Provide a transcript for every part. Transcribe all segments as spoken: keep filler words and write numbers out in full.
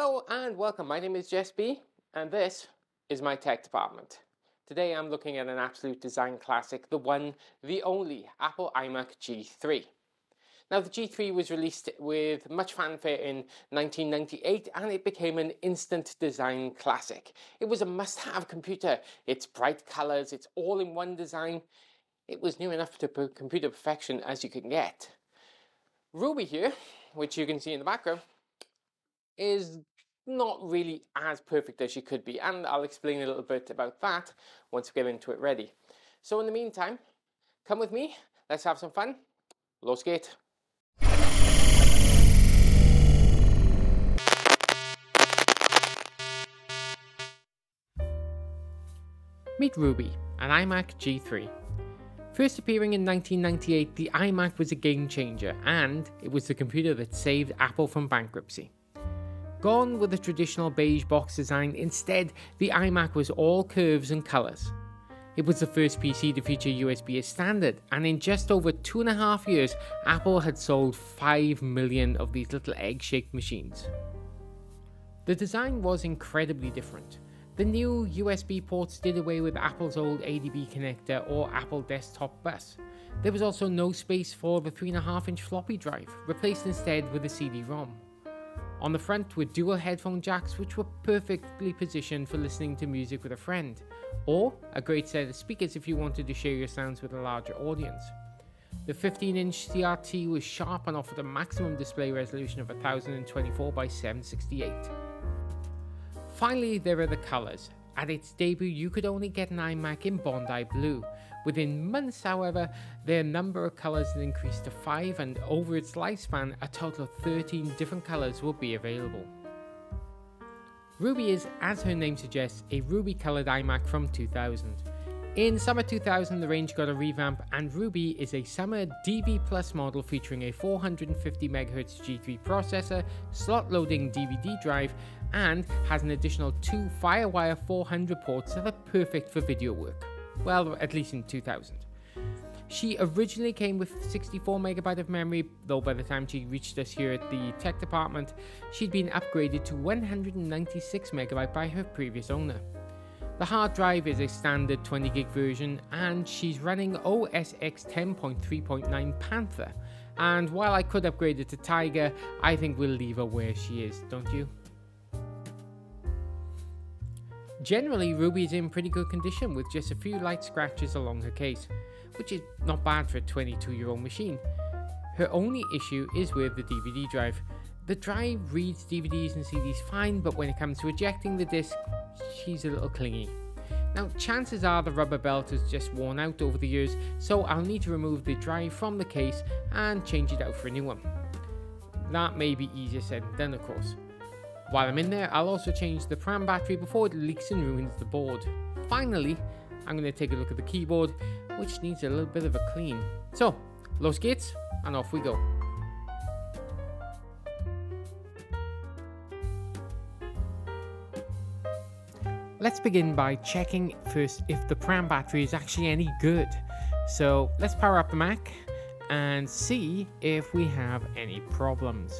Hello and welcome, my name is Jess B and this is my tech department. Today I'm looking at an absolute design classic, the one, the only, Apple iMac G three. Now the G three was released with much fanfare in nineteen ninety-eight and it became an instant design classic. It was a must-have computer, its bright colours, its all-in-one design, it was near enough to computer perfection as you can get. Ruby here, which you can see in the background, is not really as perfect as she could be, and I'll explain a little bit about that once we get into it ready. So in the meantime, come with me, let's have some fun. Los geht's. Meet Ruby, an iMac G three. First appearing in nineteen ninety-eight, the iMac was a game changer, and it was the computer that saved Apple from bankruptcy. Gone with the traditional beige box design, instead the iMac was all curves and colours. It was the first P C to feature U S B as standard, and in just over two and a half years Apple had sold five million of these little egg-shaped machines. The design was incredibly different. The new U S B ports did away with Apple's old A D B connector or Apple desktop bus. There was also no space for the three point five inch floppy drive, replaced instead with a C D ROM. On the front were dual headphone jacks which were perfectly positioned for listening to music with a friend, or a great set of speakers if you wanted to share your sounds with a larger audience. The fifteen inch C R T was sharp and offered a maximum display resolution of one thousand twenty-four by seven sixty-eight. Finally, there are the colours. At its debut, you could only get an iMac in Bondi Blue. Within months, however, their number of colours had increased to five, and over its lifespan, a total of thirteen different colours will be available. Ruby is, as her name suggests, a ruby-coloured iMac from two thousand. In summer two thousand, the range got a revamp, and Ruby is a summer D V plus model featuring a four hundred fifty megahertz G three processor, slot-loading D V D drive, and has an additional two Firewire four hundred ports that are perfect for video work. Well, at least in two thousand. She originally came with sixty-four megabyte of memory, though by the time she reached us here at the tech department, she'd been upgraded to one hundred ninety-six megabyte by her previous owner. The hard drive is a standard twenty gig version, and she's running O S X ten point three point nine Panther. And while I could upgrade it to Tiger, I think we'll leave her where she is, don't you? Generally, Ruby is in pretty good condition with just a few light scratches along her case, which is not bad for a twenty-two year old machine. Her only issue is with the D V D drive. The drive reads D V Ds and C Ds fine, but when it comes to ejecting the disc, she's a little clingy. Now, chances are the rubber belt has just worn out over the years, so I'll need to remove the drive from the case and change it out for a new one. That may be easier said than done, of course. While I'm in there, I'll also change the PRAM battery before it leaks and ruins the board. Finally, I'm going to take a look at the keyboard, which needs a little bit of a clean. So, los geht's, and off we go. Let's begin by checking first if the PRAM battery is actually any good. So, let's power up the Mac and see if we have any problems.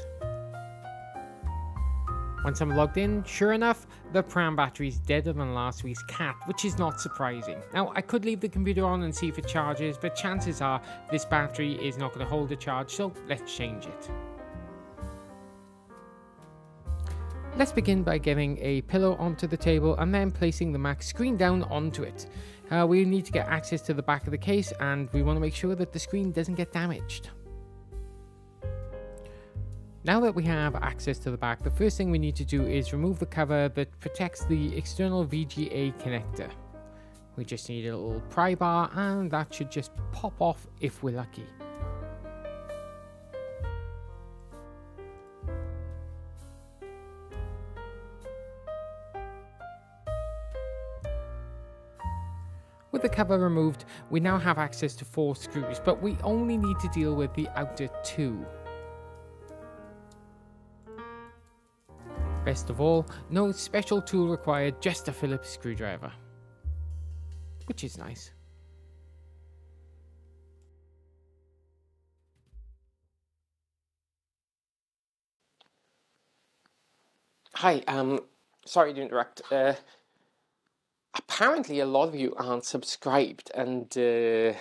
Once I'm logged in, sure enough, the PRAM battery is deader than last week's cat, which is not surprising. Now, I could leave the computer on and see if it charges, but chances are this battery is not going to hold a charge, so let's change it. Let's begin by getting a pillow onto the table and then placing the Mac screen down onto it. Uh, we need to get access to the back of the case, and we want to make sure that the screen doesn't get damaged. Now that we have access to the back, the first thing we need to do is remove the cover that protects the external V G A connector. We just need a little pry bar and that should just pop off if we're lucky. With the cover removed, we now have access to four screws, but we only need to deal with the outer two. Best of all, no special tool required, just a Phillips screwdriver, which is nice. Hi, um, sorry to interrupt. Uh, apparently a lot of you aren't subscribed, and uh,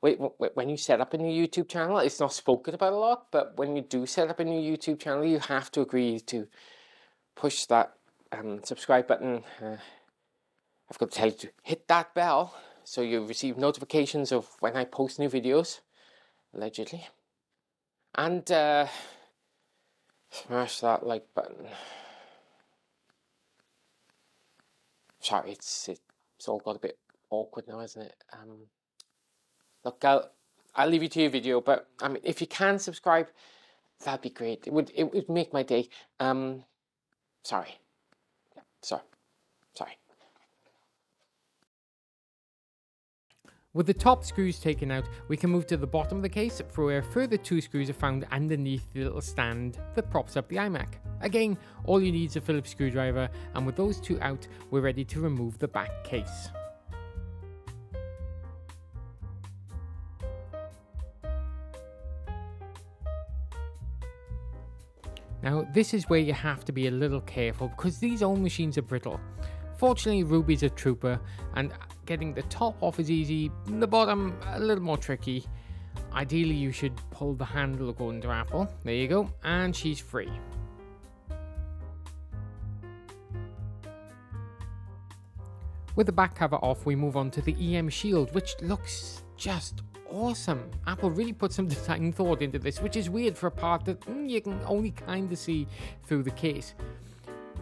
wait, wait, when you set up a new YouTube channel, it's not spoken about a lot, but when you do set up a new YouTube channel, you have to agree to push that um, subscribe button. Uh, I've got to tell you to hit that bell so you receive notifications of when I post new videos, allegedly. And uh, smash that like button. Sorry, it's it's all got a bit awkward now, isn't it? Um, look, I'll I'll leave you to your video, but I mean, if you can subscribe, that'd be great. It would it would make my day. Um, sorry, yeah, sorry, sorry. With the top screws taken out, we can move to the bottom of the case for where further two screws are found underneath the little stand that props up the iMac. Again, all you need is a Phillips screwdriver, and with those two out, we're ready to remove the back case. Now, this is where you have to be a little careful because these old machines are brittle. Fortunately, Ruby's a trooper, and getting the top off is easy, the bottom a little more tricky. Ideally, you should pull the handle according to Apple. There you go, and she's free. With the back cover off, we move on to the E M shield, which looks just awesome. Apple really put some design and thought into this, which is weird for a part that mm, you can only kind of see through the case.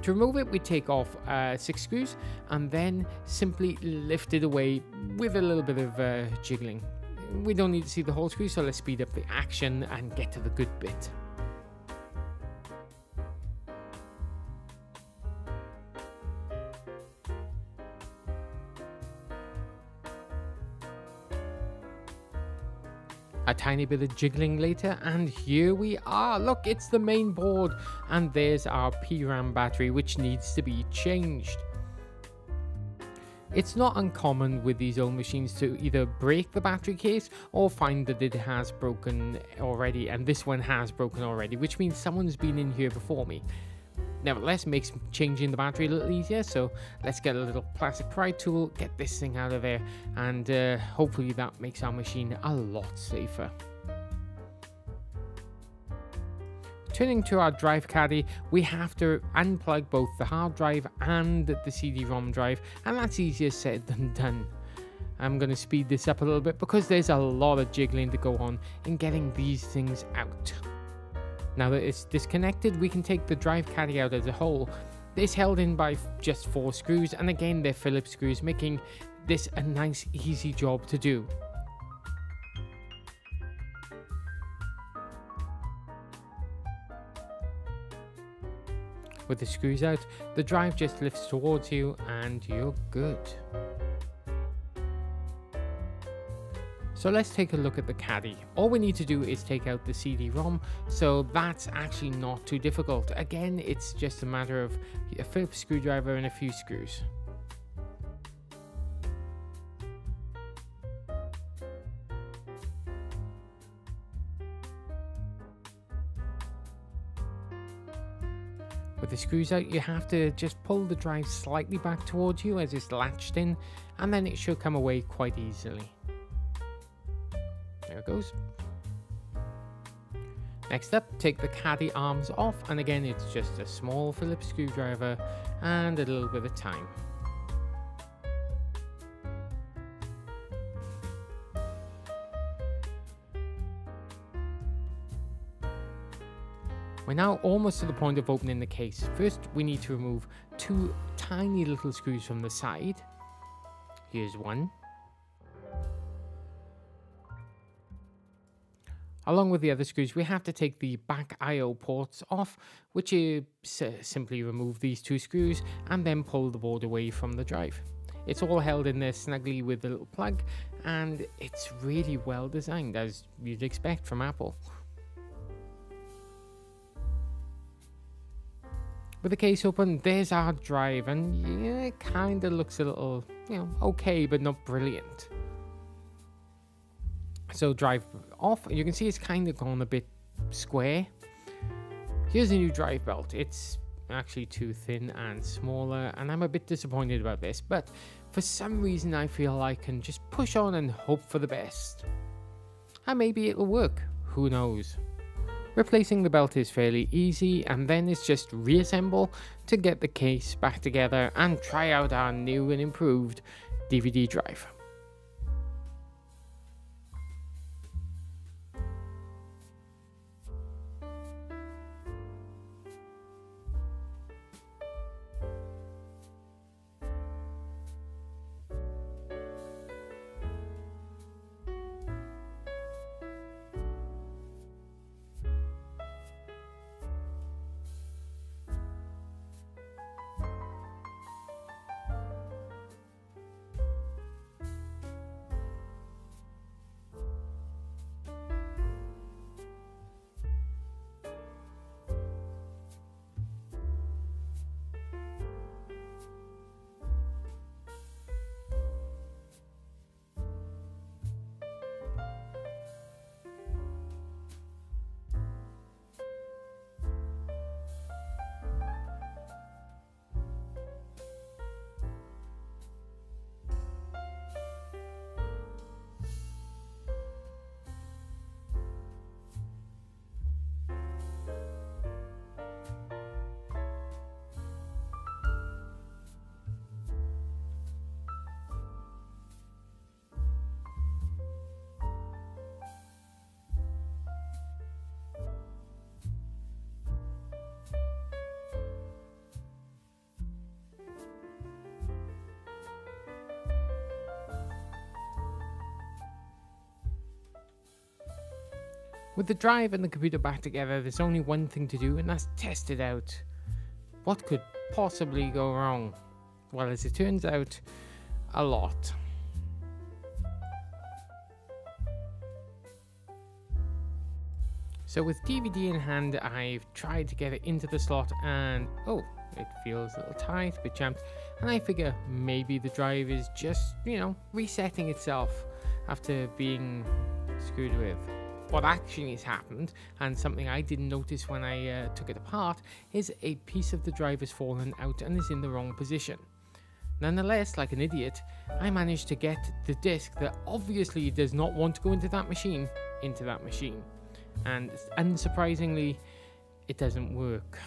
To remove it, we take off uh, six screws and then simply lift it away with a little bit of uh, jiggling. We don't need to see the whole screw, so let's speed up the action and get to the good bit. A tiny bit of jiggling later, and here we are. Look, it's the main board, and there's our P RAM battery, which needs to be changed. It's not uncommon with these old machines to either break the battery case or find that it has broken already, and this one has broken already, which means someone's been in here before me. Nevertheless, makes changing the battery a little easier, so let's get a little plastic pry tool, get this thing out of there, and uh, hopefully that makes our machine a lot safer. Turning to our drive caddy, we have to unplug both the hard drive and the C D ROM drive, and that's easier said than done. I'm going to speed this up a little bit because there's a lot of jiggling to go on in getting these things out. Now that it's disconnected, we can take the drive caddy out as a whole. It's held in by just four screws, and again they're Phillips screws, making this a nice easy job to do. With the screws out, the drive just lifts towards you and you're good. So let's take a look at the caddy. All we need to do is take out the C D ROM, so that's actually not too difficult. Again, it's just a matter of a Phillips screwdriver and a few screws. With the screws out, you have to just pull the drive slightly back towards you as it's latched in, and then it should come away quite easily. There it goes. Next up, take the caddy arms off, and again it's just a small Phillips screwdriver and a little bit of time. We're now almost to the point of opening the case. First, we need to remove two tiny little screws from the side. Here's one, along with the other screws. We have to take the back I O ports off, which is uh, simply remove these two screws and then pull the board away from the drive. It's all held in there snugly with a little plug, and it's really well designed, as you'd expect from Apple. With the case open, there's our drive, and yeah, it kind of looks a little, you know, okay, but not brilliant. So drive off, you can see it's kind of gone a bit square. Here's a new drive belt. It's actually too thin and smaller, and I'm a bit disappointed about this, but for some reason I feel I can just push on and hope for the best. And maybe it'll work, who knows. Replacing the belt is fairly easy, and then it's just reassemble to get the case back together and try out our new and improved D V D drive. With the drive and the computer back together, there's only one thing to do, and that's test it out. What could possibly go wrong? Well, as it turns out, a lot. So with D V D in hand, I've tried to get it into the slot, and oh, it feels a little tight, a bit jammed, and I figure maybe the drive is just, you know, resetting itself after being screwed with. What actually has happened, and something I didn't notice when I uh, took it apart, is a piece of the drive has fallen out and is in the wrong position. Nonetheless, like an idiot, I managed to get the disc that obviously does not want to go into that machine, into that machine. And unsurprisingly, it doesn't work.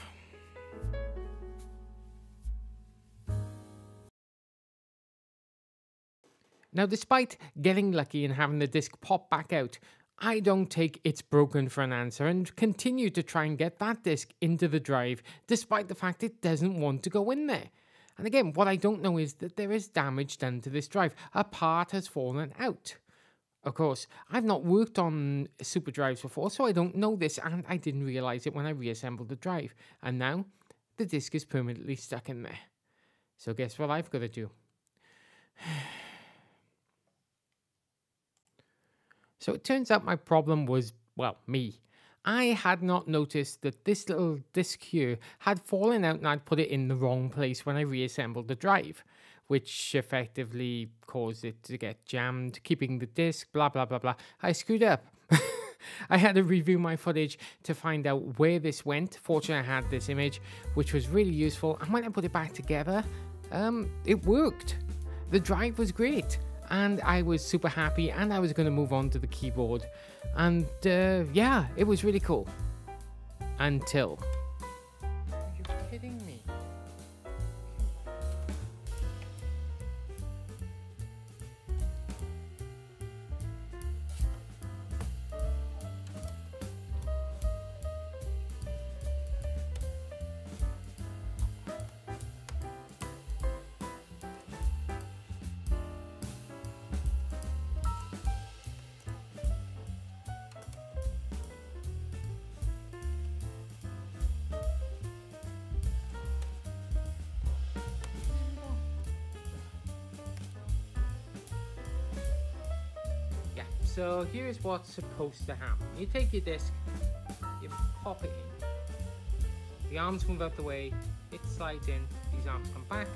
Now, despite getting lucky and having the disc pop back out, I don't take it's broken for an answer and continue to try and get that disk into the drive despite the fact it doesn't want to go in there. And again, what I don't know is that there is damage done to this drive. A part has fallen out. Of course, I've not worked on super drives before, so I don't know this, and I didn't realize it when I reassembled the drive. And now the disk is permanently stuck in there. So guess what I've got to do? So it turns out my problem was, well, me. I had not noticed that this little disc here had fallen out, and I'd put it in the wrong place when I reassembled the drive, which effectively caused it to get jammed, keeping the disc, blah, blah, blah, blah. I screwed up. I had to review my footage to find out where this went. Fortunately, I had this image, which was really useful. And when I put it back together, um, it worked. The drive was great. And I was super happy, and I was going to move on to the keyboard, and uh, yeah, it was really cool. Until... Are you kidding me? So here is what's supposed to happen. You take your disc, you pop it in. The arms move out the way, it slides in, these arms come back.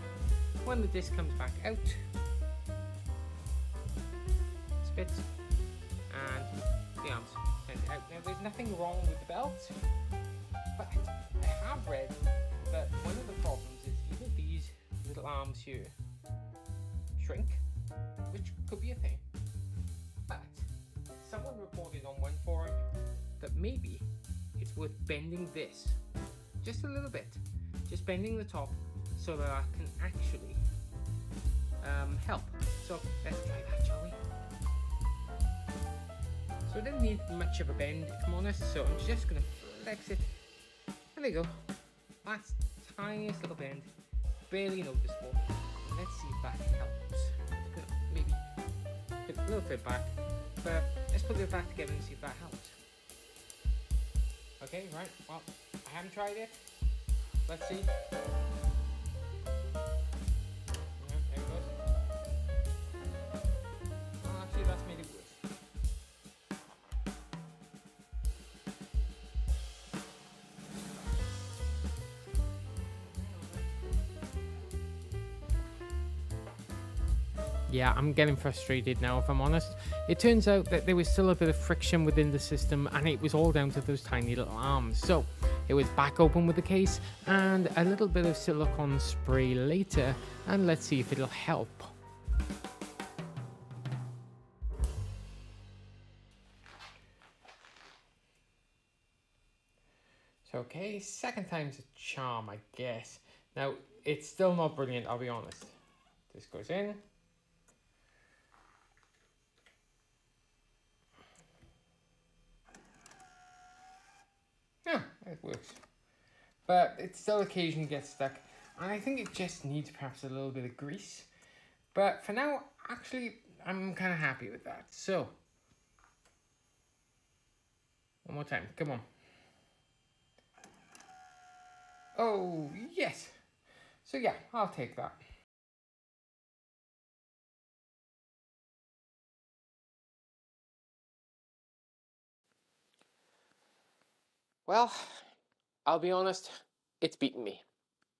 When the disc comes back out, spits, and the arms send it out. Now, there's nothing wrong with the belt, but I have read that arms here shrink, which could be a thing. But someone reported on one forum that maybe it's worth bending this just a little bit, just bending the top so that I can actually um, help. So let's try that, shall we? So it didn't need much of a bend, if I'm honest, so I'm just going to flex it. There you go. That's the tiniest little bend, barely noticeable. Let's see if that helps. Maybe put a little bit back, but let's put it back together and see if that helps. Okay, right, well, I haven't tried it. Let's see. Yeah, there it goes. Well, actually, that's made it worse. Yeah, I'm getting frustrated now, if I'm honest. It turns out that there was still a bit of friction within the system and it was all down to those tiny little arms. So it was back open with the case and a little bit of silicone spray later, and let's see if it'll help. So okay, second time's a charm, I guess. Now, it's still not brilliant, I'll be honest. This goes in. Yeah, it works, but it still occasionally gets stuck, and I think it just needs perhaps a little bit of grease, but for now, actually, I'm kind of happy with that. So, one more time, come on. Oh, yes. So yeah, I'll take that. Well, I'll be honest, it's beaten me.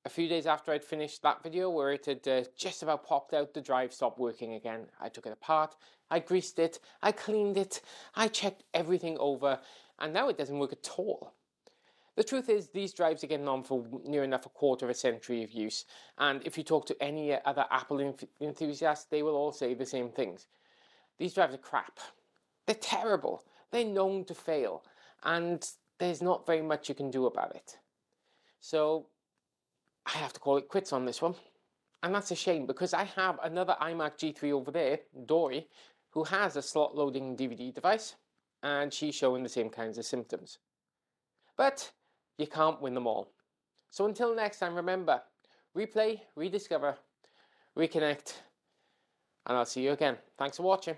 A few days after I'd finished that video where it had uh, just about popped out, the drive stopped working again. I took it apart, I greased it, I cleaned it, I checked everything over, and now it doesn't work at all. The truth is, these drives are getting on for near enough a quarter of a century of use, and if you talk to any other Apple enthusiast, they will all say the same things. These drives are crap. They're terrible. They're known to fail, and there's not very much you can do about it. So I have to call it quits on this one. And that's a shame, because I have another iMac G three over there, Dory, who has a slot loading D V D device, and she's showing the same kinds of symptoms. But you can't win them all. So until next time, remember, replay, rediscover, reconnect, and I'll see you again. Thanks for watching.